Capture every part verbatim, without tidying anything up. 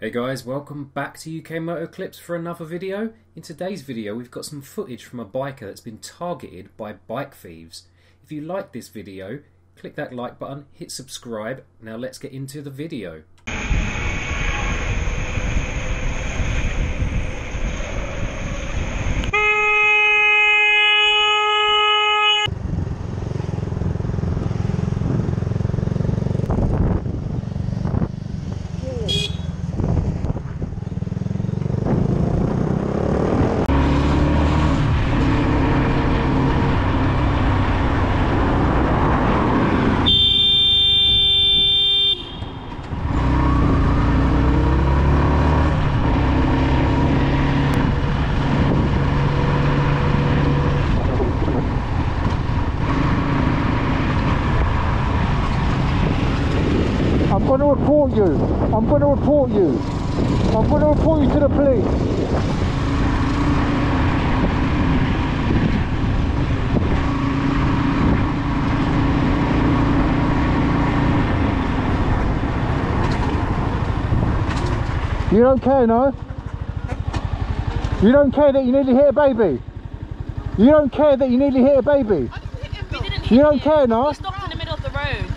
Hey guys, welcome back to U K Moto Clips for another video. In today's video we've got some footage from a biker that's been targeted by bike thieves. If you like this video, click that like button, hit subscribe. Now let's get into the video. I'm going to report you. I'm going to report you. I'm going to report you to the police. You don't care, no? You don't care that you nearly hit a baby? You don't care that you nearly hit a baby? You don't care, no? We stopped in the middle of the road.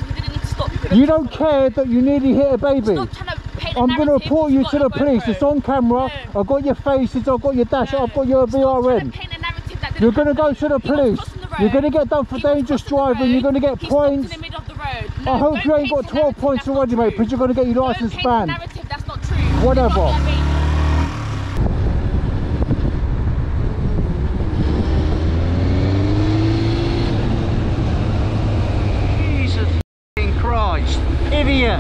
You don't care that you nearly hit a baby. I'm going to report you to the police. It's on camera. No. I've got your faces. I've got your dash. No. I've got your V R N. You're going to go to the police. You're going to get done for dangerous driving. You're going to get points. I hope you ain't got twelve points already, mate, because you're going to get your license banned. That's not true. Whatever. Idiot!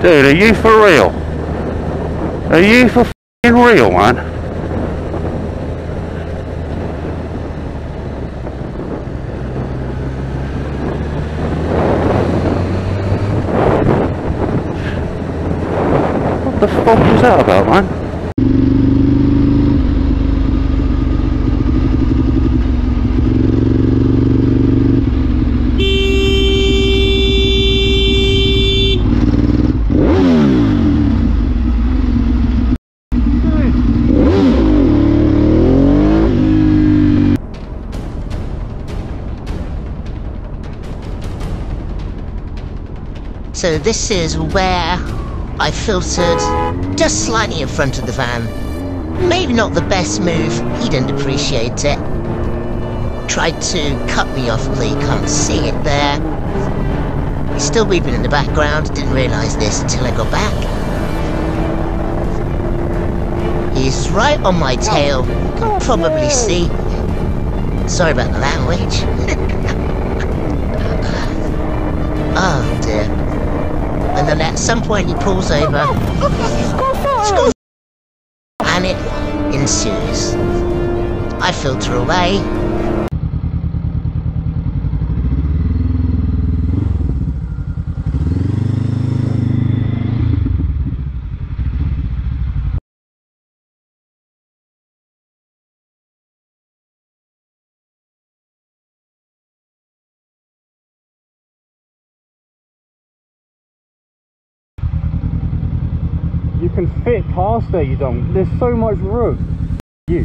Dude, are you for real? Are you for f***ing real, man? What the fuck was that about, man? So this is where I filtered just slightly in front of the van. Maybe not the best move, he didn't appreciate it. Tried to cut me off, although you can't see it there. He's still weeping in the background, didn't realise this until I got back. He's right on my tail, you can probably see. Sorry about the language. Oh dear. And then at some point he pulls over, and it ensues. I filter away. You can fit past there, you don't. There's so much room. You.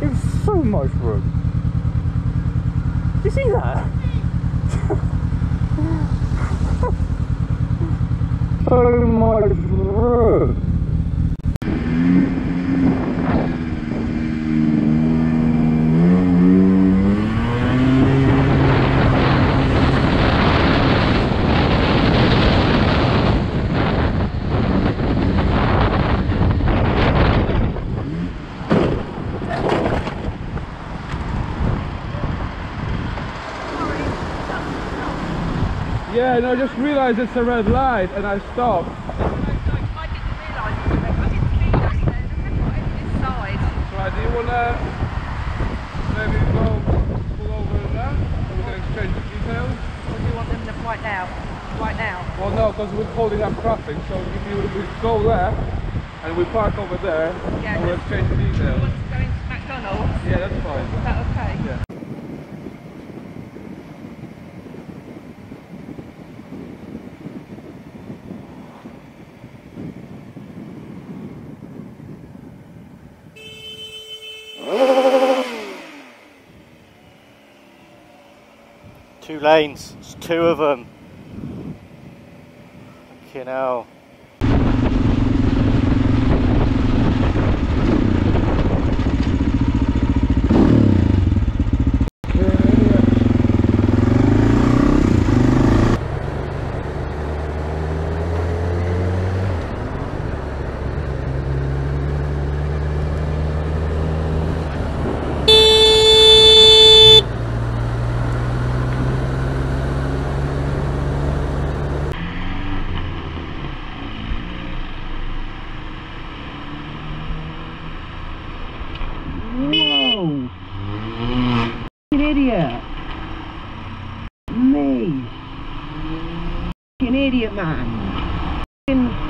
There's so much room. You see that? So much room. Yeah, no, I just realised it's a red light and I stopped. I didn't realise it was red. I didn't see that there. There's not any this side. Right, do you want to maybe go pull over in there? change the details? Or do you want them to right now? Right now? Well, no, because we're holding up traffic. So if you we go there and we park over there, yeah, we'll exchange the details. You want to go into McDonald's? Yeah, that's fine. Is that okay? Yeah. Two lanes, it's two of them. You know. Idiot. Me. An idiot, man. F***ing...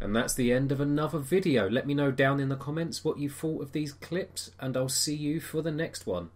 And that's the end of another video. Let me know down in the comments what you thought of these clips, and I'll see you for the next one.